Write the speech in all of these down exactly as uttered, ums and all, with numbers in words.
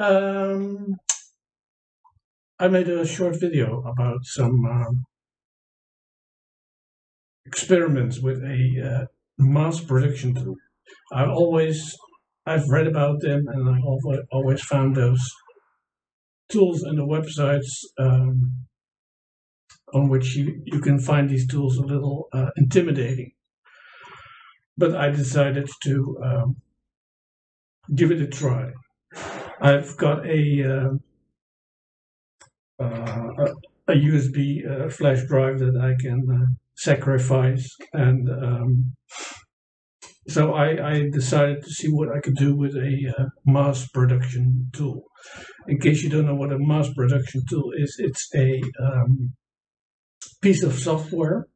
um, I made a short video about some um, experiments with a uh, mass production tool. I always, I've read about them, and I always found those tools and the websites um, on which you, you can find these tools a little uh, intimidating. But I decided to um, give it a try. I've got a uh, uh, a U S B uh, flash drive that I can uh, sacrifice, and um, so I, I decided to see what I could do with a uh, mass production tool. In case you don't know what a mass production tool is, it's a um, piece of software,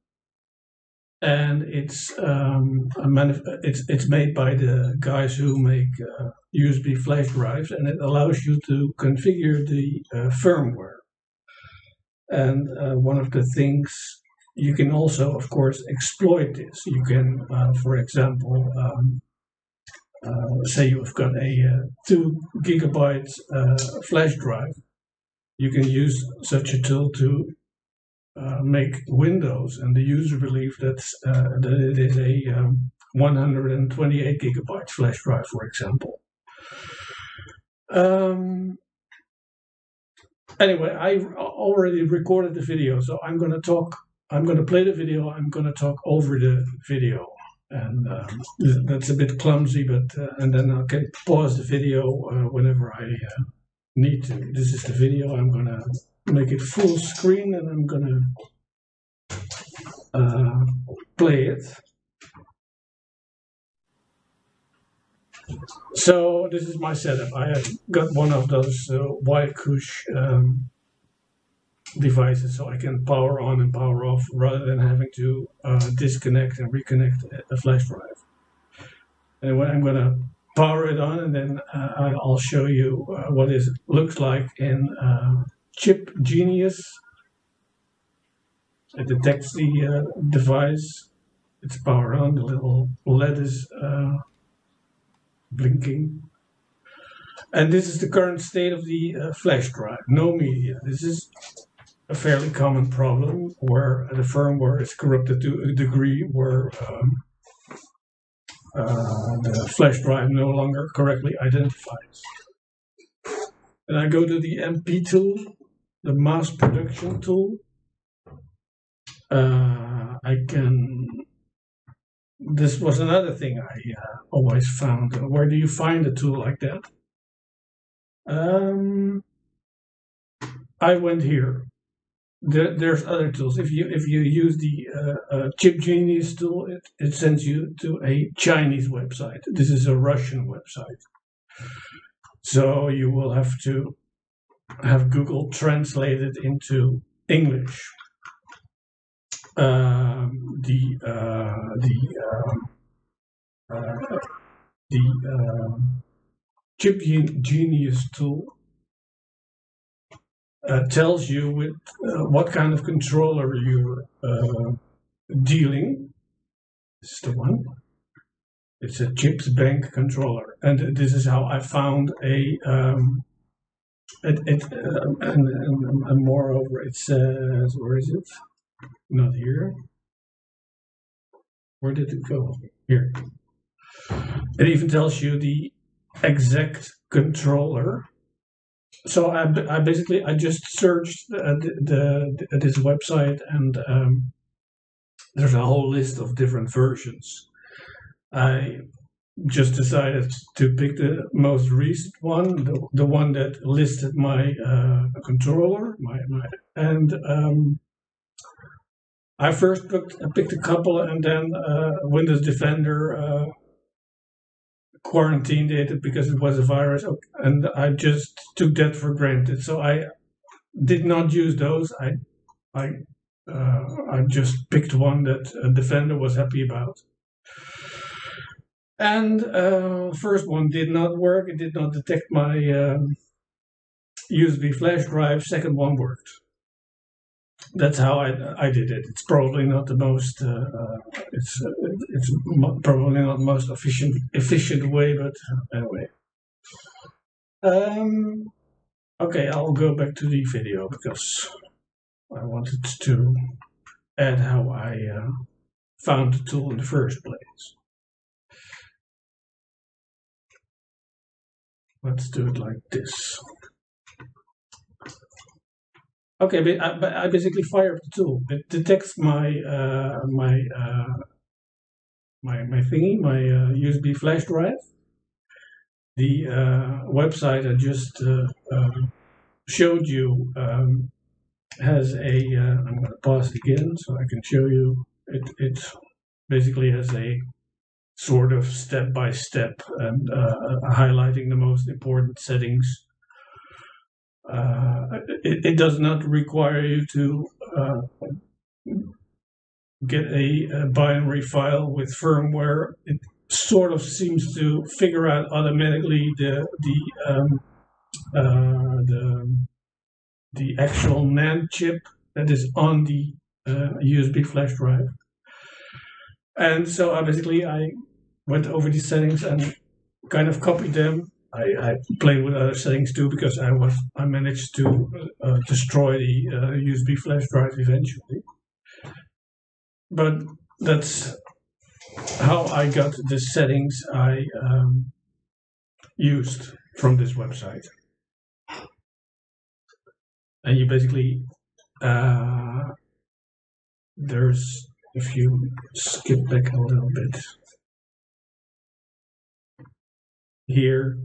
and it's um, a manif it's it's made by the guys who make uh, U S B flash drives, and it allows you to configure the uh, firmware. And uh, one of the things you can also, of course, exploit this. You can, uh, for example, um, uh, say you've got a uh, two gigabyte uh, flash drive. You can use such a tool to Uh, make Windows, and the user believes that's, uh, that it is a um, one hundred twenty-eight gigabyte flash drive, for example. Um, anyway, I already recorded the video, so I'm going to talk, I'm going to play the video, I'm going to talk over the video, and um, that's a bit clumsy, but uh, and then I can pause the video uh, whenever I uh, need to. This is the video. I'm going to make it full screen, and I'm gonna uh, play it. So this is my setup. I have got one of those uh, Wi-Kush um, devices, so I can power on and power off rather than having to uh, disconnect and reconnect a flash drive. Anyway, I'm gonna power it on, and then uh, I'll show you uh, what it looks like in uh, ChipGenius. It detects the uh, device. It's powered on. The little L E D is uh, blinking. And this is the current state of the uh, flash drive. No media. This is a fairly common problem where the firmware is corrupted to a degree where um, uh, the flash drive no longer correctly identifies. And I go to the M P tool, the mass production tool. Uh, I can, this was another thing I uh, always found. Where do you find a tool like that? Um, I went here. There, there's other tools. If you if you use the uh, uh, ChipGenius tool, it, it sends you to a Chinese website. This is a Russian website. So you will have to have Google translated into English. Um, the uh, the uh, uh, the uh, ChipGenius tool uh, tells you with uh, what kind of controller you're uh, dealing. This is the one. It's a Chips Bank controller, and this is how I found a. Um, it, it, uh, and, and, and moreover, it says, where is it? Not here. Where did it go? Here. It even tells you the exact controller. So I, I basically I just searched the, the, the this website, and um, there's a whole list of different versions. I just decided to pick the most recent one, the, the one that listed my uh, controller. My, my and um, I first picked, picked a couple, and then uh, Windows Defender uh, quarantined it because it was a virus, and I just took that for granted. So I did not use those. I I uh, I just picked one that Defender was happy about. And uh, first one did not work. It did not detect my uh, U S B flash drive. Second one worked. That's how I, I did it. It's probably not the most. Uh, it's uh, it's probably not the most efficient efficient way, but anyway. Um, okay, I'll go back to the video because I wanted to add how I uh, found the tool in the first place. Let's do it like this. Okay, but I, but I basically fire up the tool. It detects my uh, my uh, my my thingy, my uh, U S B flash drive. The uh, website I just uh, um, showed you um, has a. Uh, I'm going to pause it again so I can show you. It it basically has a sort of step by step and uh, highlighting the most important settings. Uh, it, it does not require you to uh, get a, a binary file with firmware. It sort of seems to figure out automatically the the um, uh, the, the actual NAND chip that is on the uh, U S B flash drive. And so I basically I went over these settings and kind of copied them. I, I played with other settings too because I was I managed to uh, destroy the uh, U S B flash drive eventually. But that's how I got the settings I um, used from this website. And you basically uh, there's if you skip back a little bit. Here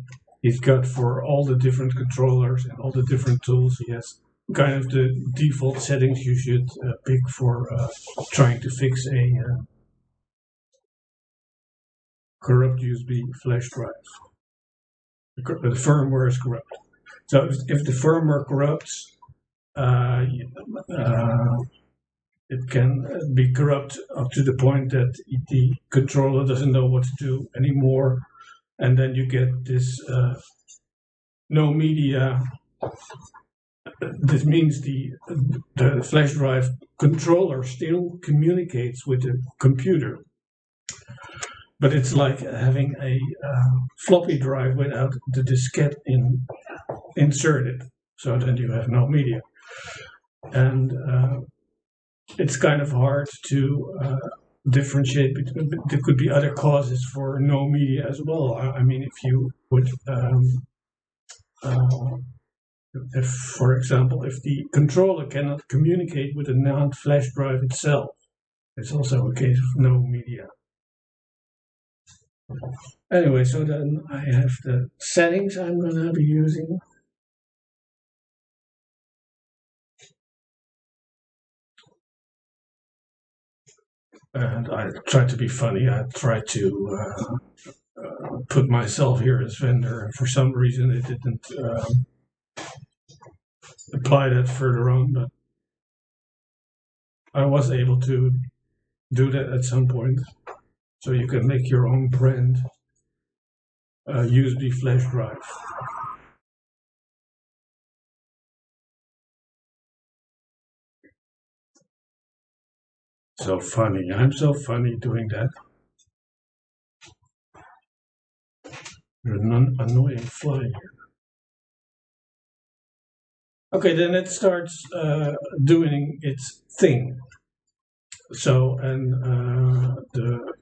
he's got for all the different controllers and all the different tools, he has kind of the default settings you should uh, pick for uh, trying to fix a uh, corrupt U S B flash drive. The, the firmware is corrupt. So if, if the firmware corrupts, uh, uh, it can be corrupt up to the point that the controller doesn't know what to do anymore. And then you get this uh, no media. This means the, the flash drive controller still communicates with the computer. But it's like having a uh, floppy drive without the diskette in, inserted. So then you have no media. And uh, it's kind of hard to uh, differentiate between, but there could be other causes for no media as well. I mean, if you would, um, uh, if for example, if the controller cannot communicate with the NAND flash drive itself, it's also a case of no media. Anyway, so then I have the settings I'm going to be using. And I tried to be funny. I tried to uh, uh, put myself here as vendor, and for some reason it didn't uh, apply that further on, but I was able to do that at some point. So you can make your own brand uh, U S B flash drive. So funny. I'm so funny doing that. You're an annoying fly here. Okay, then it starts uh, doing its thing. So, and uh, the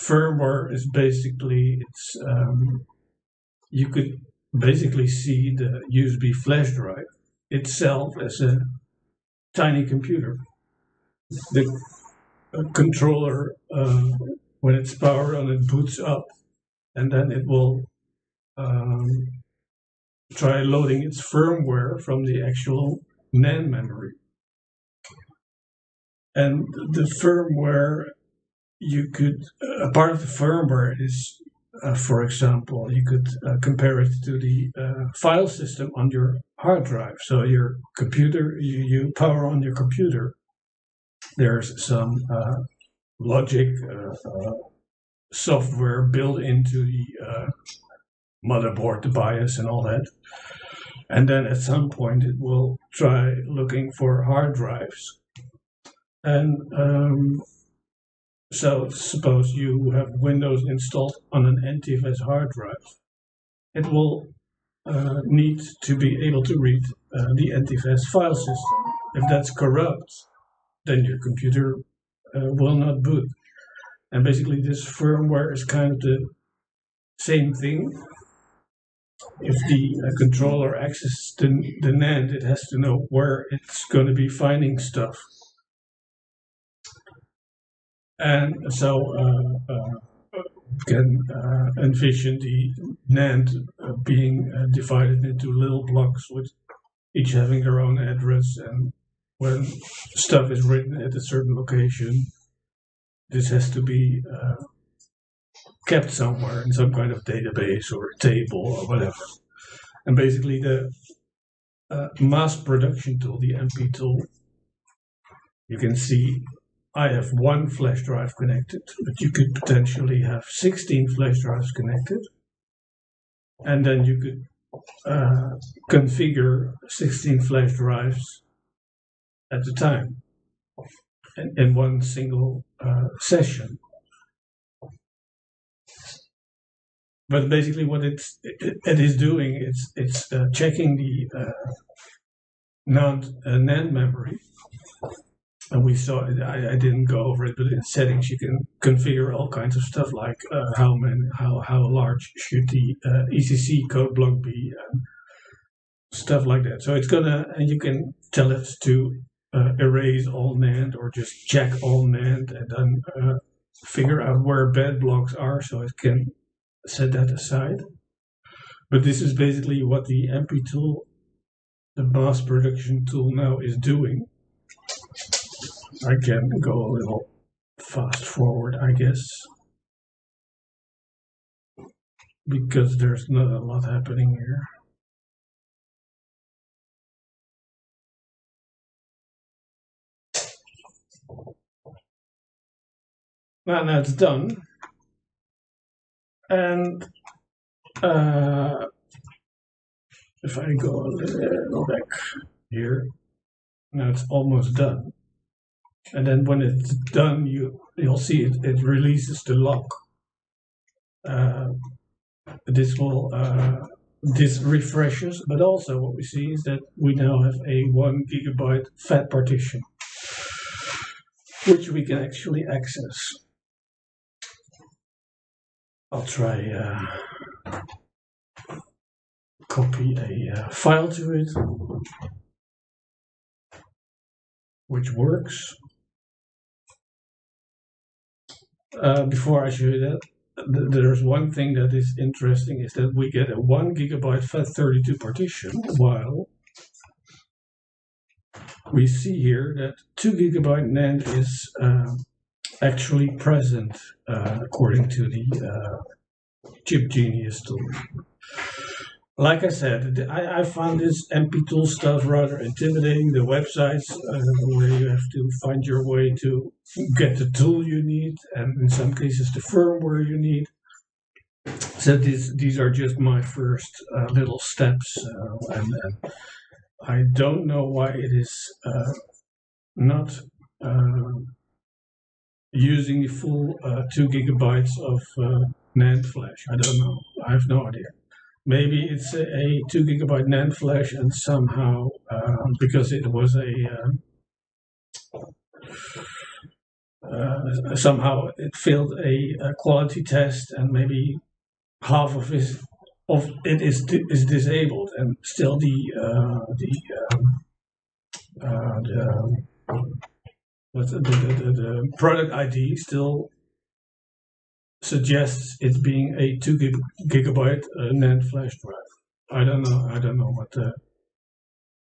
firmware is basically, it's, um, you could basically see the U S B flash drive itself as a tiny computer. The controller, uh, when it's powered on, it boots up, and then it will um, try loading its firmware from the actual NAND memory. And the firmware, you could, a part of the firmware is, uh, for example, you could uh, compare it to the uh, file system on your hard drive. So your computer, you, you power on your computer. There's some uh, logic uh, uh, software built into the uh, motherboard, the BIOS and all that. And then at some point it will try looking for hard drives. And um, so suppose you have Windows installed on an N T F S hard drive. It will uh, need to be able to read uh, the N T F S file system. If that's corrupt, then your computer uh, will not boot. And basically this firmware is kind of the same thing. If the uh, controller accesses the, the NAND, it has to know where it's going to be finding stuff. And so uh, uh, can uh, envision the NAND uh, being uh, divided into little blocks, with each having their own address. And when stuff is written at a certain location, this has to be uh, kept somewhere in some kind of database or a table or whatever. And basically the uh, mass production tool, the M P tool, you can see I have one flash drive connected, but you could potentially have sixteen flash drives connected. And then you could uh, configure sixteen flash drives at a time in, in one single uh, session. But basically what it's, it, it is doing, it's, it's uh, checking the uh, NAND, uh, NAND memory. And we saw it, I, I didn't go over it, but in settings you can configure all kinds of stuff, like uh, how many, how how large should the uh, E C C code block be, and stuff like that. So it's gonna, and you can tell it to uh, erase all NAND or just check all NAND, and then uh, figure out where bad blocks are, so it can set that aside. But this is basically what the M P tool, the mass production tool, now is doing. I can go a little fast forward, I guess, because there's not a lot happening here. Well, now it's done. And uh, if I go a little back here, now it's almost done. And then when it's done, you, you'll see it, it releases the lock. Uh, this will, uh, this refreshes, but also what we see is that we now have a one gigabyte FAT partition, which we can actually access. I'll try uh, copy a uh, file to it, which works. Uh, before I show you that, th there's one thing that is interesting, is that we get a one gigabyte FAT thirty-two partition, while we see here that two gigabyte NAND is uh, actually present, uh, according to the uh, ChipGenius tool. Like I said, I, I found this M P tool stuff rather intimidating. The websites uh, where you have to find your way to get the tool you need, and in some cases the firmware you need. So this, these are just my first uh, little steps, uh, and, and I don't know why it is uh, not uh, using the full uh, two gigabytes of uh, NAND flash. I don't know. I have no idea. Maybe it's a, a two gigabyte NAND flash, and somehow uh, because it was a uh, uh, somehow it failed a, a quality test, and maybe half of it of it is is disabled, and still the uh, the, um, uh, the, what's the, the the product I D still suggests it's being a two gig gigabyte uh, NAND flash drive. I don't know. I don't know what the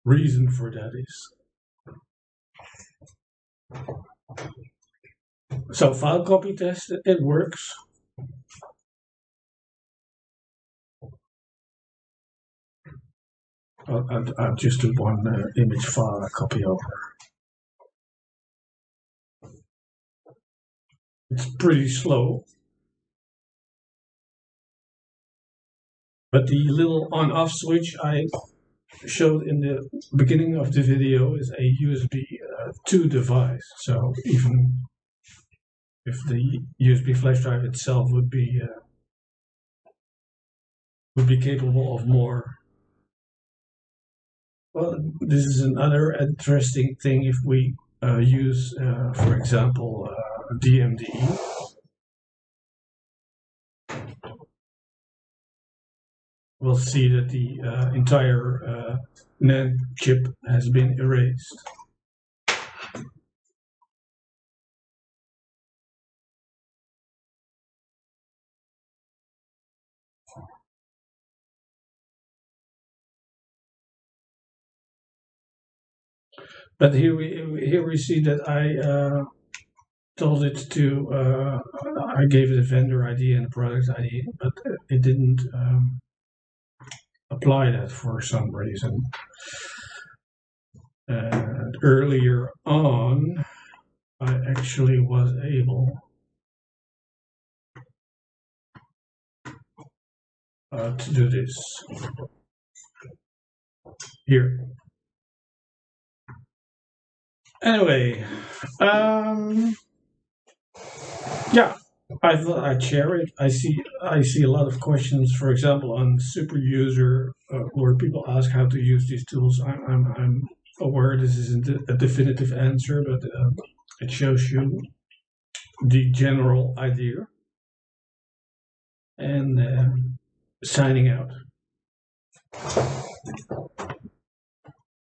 reason for that is. So file copy test, it works. I just do one uh, image file. I copy over. It's pretty slow. But the little on-off switch I showed in the beginning of the video is a U S B two device. So even if the U S B flash drive itself would be uh, would be capable of more Well, this is another interesting thing if we uh, use, uh, for example, uh, D M D E. We'll see that the uh, entire uh, NAND chip has been erased. But here we here we see that I uh, told it to uh, I gave it a vendor I D and a product I D, but it didn't um, apply that for some reason. And earlier on, I actually was able uh, to do this here. Anyway, um, yeah, I thought I'd share it. I see, I see a lot of questions, for example, on super user, uh, where people ask how to use these tools. I'm, I'm, I'm aware this isn't a definitive answer, but uh, it shows you the general idea. And uh, signing out.